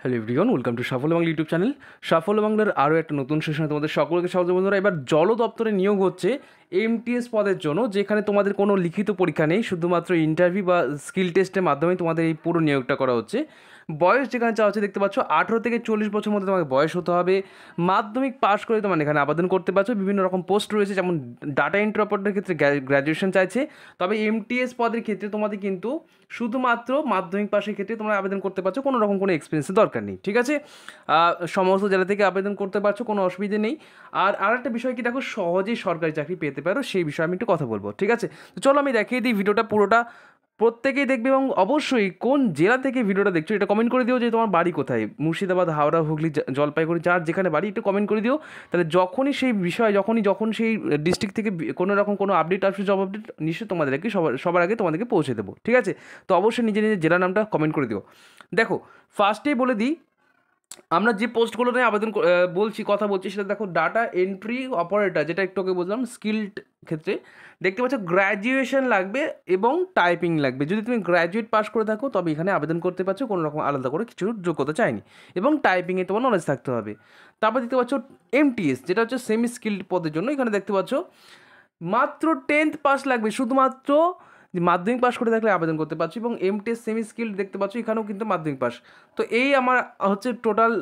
Hello everyone, welcome to সাফল্য Bangla YouTube channel. সাফল্য বাংলার আরও একটা নতুন সেশনে তোমাদের সকলকে স্বাগত বন্ধুরা। এবার জল দপ্তরে নিয়োগ হচ্ছে এমটিএস পদের জন্য, যেখানে তোমাদের কোনো লিখিত পরীক্ষা নেই, শুধুমাত্র ইন্টারভিউ বা স্কিল টেস্টের মাধ্যমে তোমাদের এই পুরো নিয়োগটা করা হচ্ছে। বয়স যেখানে চাওয়া হচ্ছে দেখতে পাচ্ছ 18 থেকে 40 বছর মধ্যে তোমাকে বয়স হতে হবে। মাধ্যমিক পাস করে তোমার এখানে আবেদন করতে পারছো। বিভিন্ন রকম পোস্ট রয়েছে, যেমন ডাটা এন্ট্রি অপারেটরের ক্ষেত্রে গ্র্যাজুয়েশন চাইছে, তবে এমটিএস পদের ক্ষেত্রে তোমাদের কিন্তু শুধুমাত্র মাধ্যমিক পাশের ক্ষেত্রে তোমরা আবেদন করতে পারছো, কোনো রকম কোনো এক্সপিরিয়েন্সের দরকার নেই। ঠিক আছে, সমস্ত জেলা থেকে আবেদন করতে পারছো, কোনো অসুবিধে নেই। আর একটা বিষয় কি, দেখো সহজেই সরকারি চাকরি পেতে পারো, সেই বিষয়ে আমি একটু কথা বলবো। ঠিক আছে, তো চলো আমি দেখিয়ে দিই ভিডিওটা পুরোটা, প্রত্যেকেই দেখবে। এবং অবশ্যই কোন জেলা থেকে ভিডিওটা দেখছো এটা কমেন্ট করে দিও যে তোমার বাড়ি কোথায়, মুর্শিদাবাদ, হাওড়া, হুগলি, জলপাইগুড়ি, যার যেখানে বাড়ি একটু কমেন্ট করে দিও। তাহলে যখনই সেই বিষয়, যখন সেই ডিস্ট্রিক্ট থেকে কোনো রকম কোনো আপডেট আসবে, জব আপডেট, নিশ্চয়ই তোমাদেরকে সবার আগে তোমাদেরকে পৌঁছে দেবো। ঠিক আছে, তো অবশ্যই নিজের নিজের জেলার নামটা কমেন্ট করে দিও। দেখো ফার্স্টেই বলে দিই, আমরা যে পোস্টগুলো নিয়ে আবেদন কথা বলছি সেটা দেখো, ডাটা এন্ট্রি অপারেটর, যেটা একটু আগে বললাম স্কিলড ক্ষেত্রে দেখতে পাচ্ছ গ্র্যাজুয়েশন লাগবে এবং টাইপিং লাগবে। যদি তুমি গ্র্যাজুয়েট পাস করে থাকো তবে এখানে আবেদন করতে পারছো, কোনো রকম আলাদা করে কিছু যোগ্যতা চাইনি, এবং টাইপিংয়ে তোমার নলেজ থাকতে হবে। তারপর দেখতে পাচ্ছ এমটিএস, যেটা হচ্ছে সেমি স্কিলড পদের জন্য। এখানে দেখতে পাচ্ছ মাত্র 10th পাস লাগবে, শুধুমাত্র মাধ্যমিক পাস করে থাকলে আবেদন করতে পারছো। এবং এমটিএস সেমি স্কিল দেখতে পাচ্ছ, এখানেও কিন্তু মাধ্যমিক পাস। তো এই আমার হচ্ছে টোটাল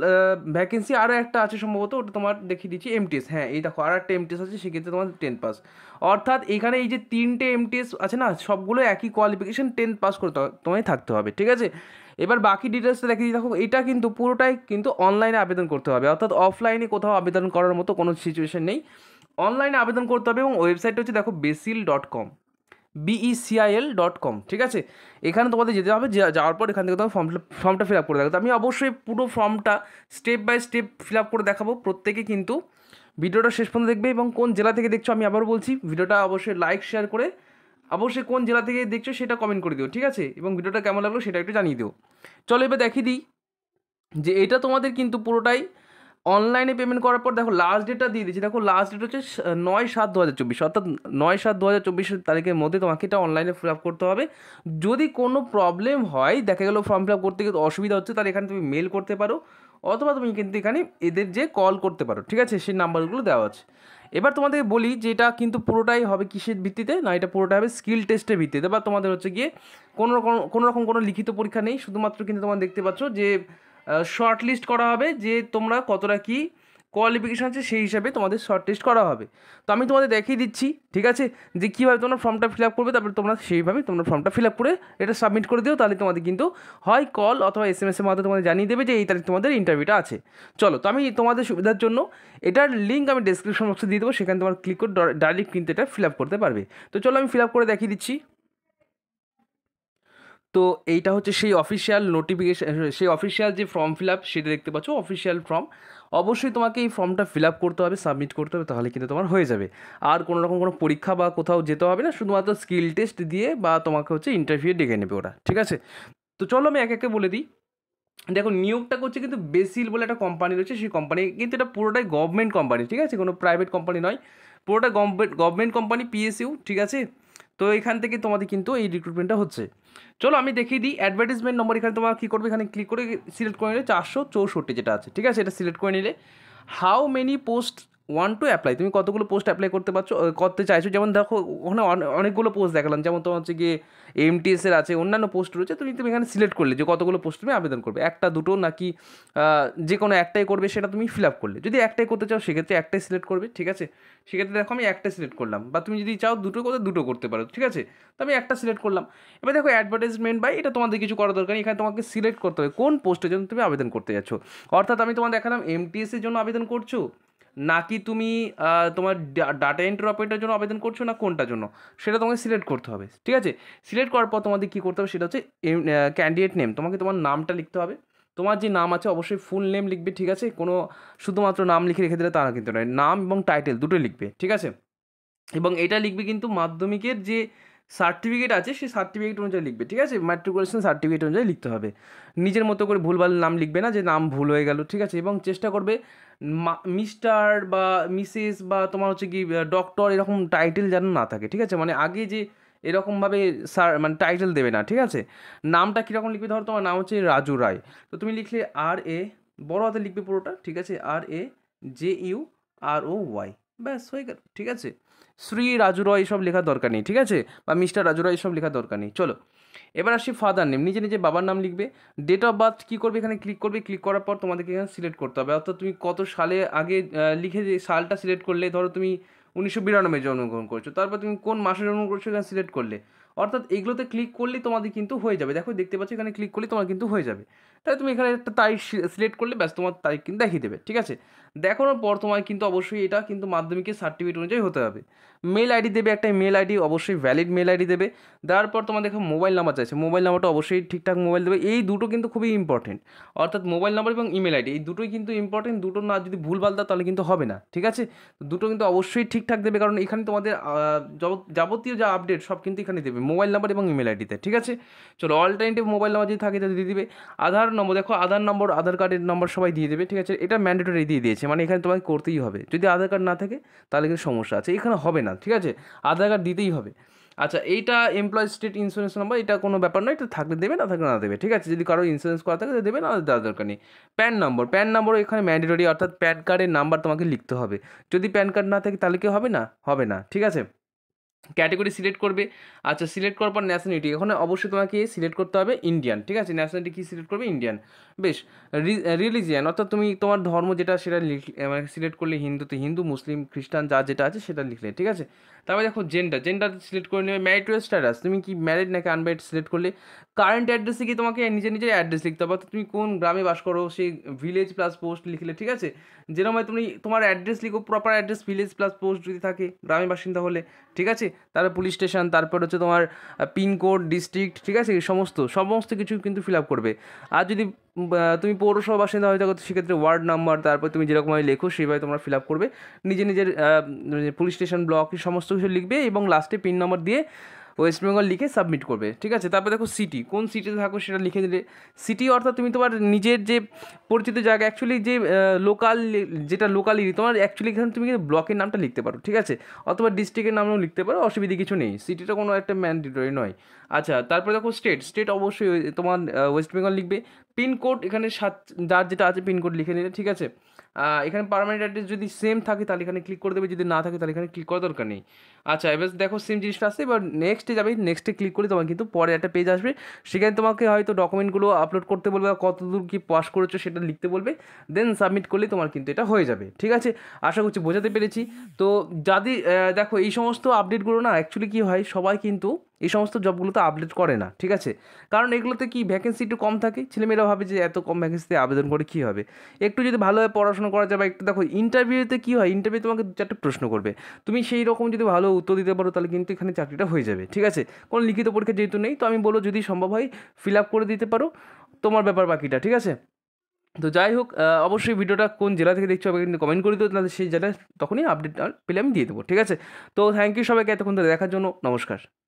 ভ্যাকেন্সি। আরও একটা আছে সম্ভবত, ওটা তোমার দেখিয়ে দিচ্ছি, এমটিএস। হ্যাঁ, এই দেখো আর একটা এমটিএস আছে, সেক্ষেত্রে তোমার 10th পাস। অর্থাৎ এখানে এই যে 3টে এমটিএস আছে না, সবগুলো একই কোয়ালিফিকেশান, 10th পাস করে তোমায় থাকতে হবে। ঠিক আছে, এবার বাকি ডিটেলসটা দেখিয়ে দিই। দেখো এটা কিন্তু পুরোটাই কিন্তু অনলাইনে আবেদন করতে হবে, অর্থাৎ অফলাইনে কোথাও আবেদন করার মতো কোনো সিচুয়েশান নেই, অনলাইনে আবেদন করতে হবে। এবং ওয়েবসাইটটা হচ্ছে দেখো becil.com। ঠিক আছে, এখানে তোমাদের যেতে হবে, যাওয়ার পর এখান থেকে তোমার ফর্মটা ফিল আপ করে দেখাবো। তো আমি অবশ্যই পুরো ফর্মটা step by step fill up করে দেখাবো, প্রত্যেকে কিন্তু ভিডিওটা শেষ পর্যন্ত দেখবে। এবং কোন জেলা থেকে দেখছো আমি আবারও বলছি, ভিডিওটা অবশ্যই লাইক শেয়ার করে অবশ্যই কোন জেলা থেকে দেখছো সেটা কমেন্ট করে দিও। ঠিক আছে, এবং ভিডিওটা কেমন লাগলো সেটা একটু জানিয়ে দিও। চলো এবার দেখিয়ে দিই যে এটা তোমাদের কিন্তু পুরোটাই অনলাইনে পেমেন্ট করার পর দেখো লাস্ট ডেটটা দিয়ে দিচ্ছি। দেখো লাস্ট ডেট হচ্ছে 9/7/2024, অর্থাৎ 9/7/2024 তারিখের মধ্যে তোমাকে এটা অনলাইনে ফিল আপ করতে হবে। যদি কোনো প্রবলেম হয়, দেখা গেলো ফর্ম ফিল আপ করতে গিয়ে অসুবিধা হচ্ছে, তাহলে এখানে তুমি মেল করতে পারো, অথবা তুমি কিন্তু এখানে এদের যে কল করতে পারো। ঠিক আছে, সেই নাম্বারগুলো দেওয়া আছে। এবার তোমাদেরকে বলি যে এটা কিন্তু পুরোটাই হবে কিসের ভিত্তিতে না, এটা পুরোটাই হবে স্কিল টেস্টের ভিত্তিতে। বা তোমাদের হচ্ছে গিয়ে কোনো রকম কোনো লিখিত পরীক্ষা নেই, শুধুমাত্র কিন্তু তোমরা দেখতে পাচ্ছ যে শর্ট লিস্ট করা হবে, যে তোমরা কতটা কী কোয়ালিফিকেশান আছে সেই হিসাবে তোমাদের শর্ট লিস্ট করা হবে। তো আমি তোমাদের দেখিয়ে দিচ্ছি, ঠিক আছে, যে কীভাবে তোমরা ফর্মটা ফিল আপ করবে। তারপরে তোমরা সেইভাবে তোমরা ফর্মটা ফিল আপ করে এটা সাবমিট করে দিও, তাহলে তোমাদের কিন্তু হয় কল অথবা SMS-এর মাধ্যমে তোমাদের জানিয়ে দেবে যে এই তারিখ তোমাদের ইন্টারভিউটা আছে। চলো, তো আমি তোমাদের সুবিধার জন্য এটার লিঙ্ক আমি ডেসক্রিপশন বক্সে দিয়ে দেবো, সেখানে তোমার ক্লিক করে ডাইরেক্ট কিন্তু এটা ফিল আপ করতে পারবে। তো চলো আমি ফিল আপ করে দেখিয়ে দিচ্ছি। তো এইটা হচ্ছে সেই অফিসিয়াল নোটিফিকেশান, সেই অফিসিয়াল যে ফর্ম ফিল আপ সেটা দেখতে পাচ্ছ, অফিসিয়াল ফর্ম। অবশ্যই তোমাকে এই ফর্মটা ফিল আপ করতে হবে, সাবমিট করতে হবে, তাহলে কিন্তু তোমার হয়ে যাবে। আর কোনো রকম কোনো পরীক্ষা বা কোথাও যেতে হবে না, শুধুমাত্র স্কিল টেস্ট দিয়ে বা তোমাকে হচ্ছে ইন্টারভিউয়ে ডেকে নেবে ওরা। ঠিক আছে, তো চলো আমি একে একে বলে দিই। দেখো নিয়োগটা করছে কিন্তু বেসিল বলে একটা কোম্পানি রয়েছে, সেই কোম্পানি কিন্তু এটা পুরোটাই গভর্নমেন্ট কোম্পানি। ঠিক আছে, কোনো প্রাইভেট কোম্পানি নয়, পুরোটা গভর্নমেন্ট কোম্পানি, PSU। ঠিক আছে, তো এখান থেকে তোমাদের কিন্তু এই রিক্রুটমেন্টটা হচ্ছে। চলো আমি দেখিয়ে দিই অ্যাডভার্টাইজমেন্ট নম্বর। এখানে তোমার কী করবে, এখানে ক্লিক করে সিলেক্ট করে নিলে 464 যেটা আছে, ঠিক আছে, এটা সিলেক্ট করে নিলে how many post want to apply, তুমি কতগুলো পোস্ট অ্যাপ্লাই করতে চাইছো। যেমন দেখো ওখানে অনেকগুলো পোস্ট দেখালাম, যেমন তোমার হচ্ছে গিয়ে এমটিএসের আছে, অন্যান্য পোস্ট রয়েছে। তুমি এখানে সিলেক্ট করলে যে কতগুলো পোস্ট তুমি আবেদন করবে, একটা, দুটো, নাকি যে কোনো একটাই করবে, সেটা তুমি ফিল আপ করলে। যদি একটাই করতে চাও সেক্ষেত্রে একটাই সিলেক্ট করবে। ঠিক আছে, সেক্ষেত্রে দেখো আমি একটা সিলেক্ট করলাম, বা তুমি যদি চাও দুটো করতে দুটো করতে পারো। ঠিক আছে, তো আমি একটা সিলেক্ট করলাম। এবার দেখো অ্যাডভার্টাইজমেন্ট বাই, এটা তোমাদের কিছু করার দরকার নেই, এখানে তোমাকে সিলেক্ট করতে হবে কোন পোস্টের জন্য তুমি আবেদন করতে যাচ্ছ। অর্থাৎ আমি তোমার দেখালাম এমটিএসের জন্য আবেদন করছো, নাকি তুমি তোমার ডাটা এন্ট্রি অপারেটরের জন্য আবেদন করছো, না কোনটার জন্য, সেটা তোমাকে সিলেক্ট করতে হবে। ঠিক আছে, সিলেক্ট করার পর তোমাদের কী করতে হবে সেটা হচ্ছে ক্যান্ডিডেট নেম, তোমাকে তোমার নামটা লিখতে হবে। তোমার যে নাম আছে অবশ্যই ফুল নেম লিখবে। ঠিক আছে, কোনো শুধুমাত্র নাম লিখে রেখে দিলে তারা কিন্তু নয়, নাম এবং টাইটেল দুটোই লিখবে। ঠিক আছে, এবং এটা লিখবে কিন্তু মাধ্যমিকের যে সার্টিফিকেট আছে সেই সার্টিফিকেট অনুযায়ী লিখবে। ঠিক আছে, ম্যাট্রিকুলেশন সার্টিফিকেট অনুযায়ী লিখতে হবে, নিজের মতো করে ভুলভাল নাম লিখবে না যে নাম ভুল হয়ে গেল। ঠিক আছে, এবং চেষ্টা করবে মিস্টার বা মিসেস বা তোমার হচ্ছে কি ডক্টর, এরকম টাইটেল যেন না থাকে। ঠিক আছে, মানে আগে যে এরকমভাবে সার মানে টাইটেল দেবে না, ঠিক আছে। নামটা কীরকম লিখবে, ধরো তোমার নাম হচ্ছে রাজু রায়, তো তুমি লিখলে আর এ বড় হাতে লিখবে পুরোটা, ঠিক আছে, আর A J U R O Y, ব্যাস হয়ে গেল, ঠিক আছে। শ্রী রাজু রয় এইসব লেখার দরকার নেই, ঠিক আছে, বা মিস্টার রাজু রয় এইসব লেখার দরকার নেই। চলো এবার আসি ফাদার নেম, নিজে নিজে বাবার নাম লিখবে। ডেট অফ বার্থ কী করবে, এখানে ক্লিক করবে, ক্লিক করার পর তোমাদেরকে এখানে সিলেক্ট করতে হবে, অর্থাৎ তুমি কত সালে আগে লিখে যে সালটা সিলেক্ট করলে, ধরো তুমি 1992 জন্মগ্রহণ করছো, তারপর তুমি কোন মাসে জন্মগ্রহণ করছো এখানে সিলেক্ট করলে, অর্থাৎ এগুলোতে ক্লিক করলে তোমাদের কিন্তু হয়ে যাবে। দেখো দেখতে পাচ্ছ এখানে ক্লিক করলে তোমার কিন্তু হয়ে যাবে, তাই তুমি এখানে একটা তারিখ সিলেক্ট করলে ব্যাস তোমার তারিখ কিন্তু দেখিয়ে দেবে, ঠিক আছে। দেখানোর পর তোমার কিন্তু অবশ্যই এটা কিন্তু মাধ্যমিকের সার্টিফিকেট অনুযায়ী হতে হবে। মেল আইডি দেবে, একটা মেল আইডি অবশ্যই ভ্যালিড মেল আইডি দেবে। দেওয়ার পর তোমার দেখো মোবাইল নাম্বার চাইছে, মোবাইল নাম্বারটা অবশ্যই ঠিকঠাক মোবাইল দেবে। এই দুটো কিন্তু খুবই ইম্পর্টেন্ট, অর্থাৎ মোবাইল নাম্বার এবং ইমেল আইডি, এই দুটোই কিন্তু ইম্পর্টেন্ট। দুটো না যদি ভুলভাল দাও তাহলে কিন্তু হবে না, ঠিক আছে। দুটো কিন্তু অবশ্যই ঠিকঠাক দেবে, কারণ এখানে তোমাদের যাবতীয় যা আপডেট সব কিন্তু এখানে দেবে, মোবাইল নাম্বার এবং ইমেল আইডিতে, ঠিক আছে। চলো অল্টারনেটিভ মোবাইল নাম্বার যদি থাকে তাহলে দিয়ে দিবে। আধার নম্বর দেখো, আধার নম্বর আধার কার্ডের নম্বর সবাই দিয়ে দেবে, ঠিক আছে, এটা ম্যান্ডেটরি দিয়ে দিয়েছে, মানে এখানে তোমাকে করতেই হবে। যদি আধার কার্ড না থাকে তাহলে কিন্তু সমস্যা আছে, এখানে হবে না, ঠিক আছে, আধার কার্ড দিতেই হবে। আচ্ছা এইটা এমপ্লয় স্টেট ইন্স্যুরেন্স নাম্বার, এটা কোনো ব্যাপার নয়, এটা থাকলে দেবে না থাকলে না দেবে, ঠিক আছে। যদি কারো ইন্স্যুরেন্স করা থাকে দেবে, না দেওয়ার দরকার নেই। প্যান নম্বর, প্যান নম্বরও এখানে ম্যান্ডেটরি, অর্থাৎ প্যান কার্ডের নাম্বার তোমাকে লিখতে হবে। যদি প্যান কার্ড না থাকে তাহলে কি হবে না, হবে না, ঠিক আছে। ক্যাটাগরি সিলেক্ট করবে, আচ্ছা সিলেক্ট করার পর ন্যাশনালিটি, এখানে অবশ্যই তোমাকে সিলেক্ট করতে হবে ইন্ডিয়ান, ঠিক আছে, ন্যাশনালিটি কী সিলেক্ট করবে ইন্ডিয়ান। বেশ, রিলিজিয়ান অর্থাৎ তুমি তোমার ধর্ম যেটা সেটা সিলেক্ট করলে, হিন্দুতে হিন্দু, মুসলিম, খ্রিস্টান যা যেটা আছে সেটা লিখলে, ঠিক আছে। তারপরে দেখো জেন্ডার, জেন্ডার সিলেক্ট করে নেবে। ম্যারিটাল স্ট্যাটাস, তুমি কি ম্যারিড নাকি আনম্যারিড সিলেক্ট করলে। কারেন্ট অ্যাড্রেসে কি তোমাকে নিজে নিজের অ্যাড্রেস লিখতে হবে, অর্থাৎ তুমি কোন গ্রামে বাস করো সেই ভিলেজ প্লাস পোস্ট লিখলে, ঠিক আছে। যেরকম তুমি তোমার অ্যাড্রেস লিখো, proper address village plus post যদি থাকে গ্রামের বাসিন্দা হলে, ঠিক আছে। তারপর পুলিশ স্টেশন, তারপর হচ্ছে তোমার পিনকোড, ডিস্ট্রিক্ট, ঠিক আছে, সমস্ত কিছু কিন্তু ফিল আপ করবে। আর যদি তুমি পৌরসভা বাসিন্দা হয়ে থাকো সেক্ষেত্রে ওয়ার্ড নাম্বার, তারপর তুমি যেরকমভাবে লেখো সেইভাবে তোমরা ফিল আপ করবে, নিজে নিজের পুলিশ স্টেশন, ব্লক, সমস্ত কিছু লিখবে এবং লাস্টে পিন নম্বর দিয়ে ওয়েস্ট বেঙ্গল লিখে সাবমিট করবে, ঠিক আছে। তারপরে দেখো সিটি, কোন সিটিতে থাকো সেটা লিখে দিলে। সিটি অর্থাৎ তুমি তোমার নিজের যে পরিচিত জায়গা, অ্যাকচুয়ালি যে লোকাল, যেটা লোকাল এরিয়া তোমার, অ্যাকচুয়ালি এখানে তুমি কিন্তু ব্লকের নামটা লিখতে পারো, ঠিক আছে, অথবা ডিস্ট্রিক্টের নামও লিখতে পারো, অসুবিধা কিছু নেই। সিটিটা কোনো একটা ম্যান্ডেটরি নয়। আচ্ছা তারপরে দেখো স্টেট, স্টেট অবশ্যই তোমার ওয়েস্ট বেঙ্গল লিখবে। পিনকোড এখানে যার যেটা আছে পিনকোড লিখে নিলে, ঠিক আছে। এখানে পার্মানেন্ট অ্যাড্রেস যদি সেম থাকে তাহলে এখানে ক্লিক করে দেবে, যদি না থাকে তাহলে এখানে ক্লিক করার দরকার নেই। আচ্ছা এবার দেখো সেম জিনিসটা আসছে, এবার নেক্সটে যাবে, নেক্সটে ক্লিক করলে তোমার কিন্তু পরে একটা পেজ আসবে, সেখানে তোমাকে হয়তো ডকুমেন্টগুলো আপলোড করতে বলবে, কতদূর কী পাস করেছো সেটা লিখতে বলবে, দেন সাবমিট করলে তোমার কিন্তু এটা হয়ে যাবে, ঠিক আছে। আশা করছি বোঝাতে পেরেছি। তো যাদের দেখো এই সমস্ত আপডেটগুলো না অ্যাকচুয়ালি কী হয়, সবাই কিন্তু এই সমস্ত জবগুলোতে আপডেট করে না, ঠিক আছে, কারণ এগুলোতে কি ভ্যাকেন্সি একটু কম থাকে, ছেলেমেয়েরা ভাবে যে এত কম ভ্যাকেন্সিতে আবেদন করে কী হবে, একটু যদি ভালোভাবে পড়াশোনা করা যায়। বা একটু দেখো ইন্টারভিউতে কী হয়, ইন্টারভিউ তোমাকে দু চারটে প্রশ্ন করবে, তুমি সেই রকম যদি ভালো উত্তর দিতে পারো তাহলে কিন্তু এখানে চাকরিটা হয়ে যাবে, ঠিক আছে। কোনো লিখিত পরীক্ষা যেহেতু নেই, তো আমি বলবো যদি সম্ভব হয় ফিল আপ করে দিতে পারো, তোমার ব্যাপার বাকিটা, ঠিক আছে। তো যাই হোক, অবশ্যই ভিডিওটা কোন জেলা থেকে দেখছো আমাকে কিন্তু কমেন্ট করে দিও, তাহলে সেই জেলায় তখনই আপডেট পেলে আমি দিয়ে দেবো, ঠিক আছে। তো থ্যাংক ইউ সবাইকে এতক্ষণ ধরে দেখার জন্য, নমস্কার।